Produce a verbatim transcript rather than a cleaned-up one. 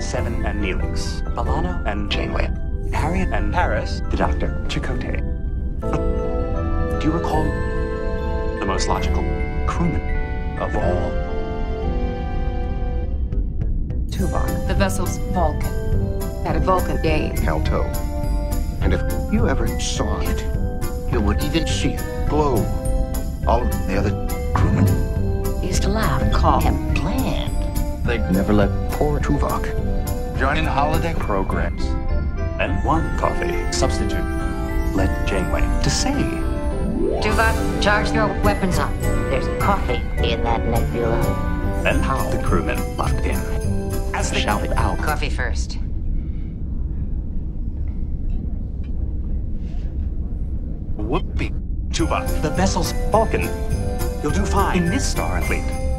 while Seven and Neelix, B'Elanna and Janeway, Harry and Paris, the Doctor, Chakotay. Do you recall the most logical crewman of all? Tuvok, the vessel's Vulcan, had a Vulcan name. Alto. And if you ever saw it, you would even see it glow. All of the other crewmen used to laugh and call him bland. They never let poor Tuvok join in holiday programs. And one coffee substitute led Janeway to say, "Tuvok, charge your weapons up. There's coffee in that nebula." And how the crewmen locked in as they shouted out, "Coffee first." Whoopee, Tuvok, the vessel's Vulcan. You'll do fine in this star, at least.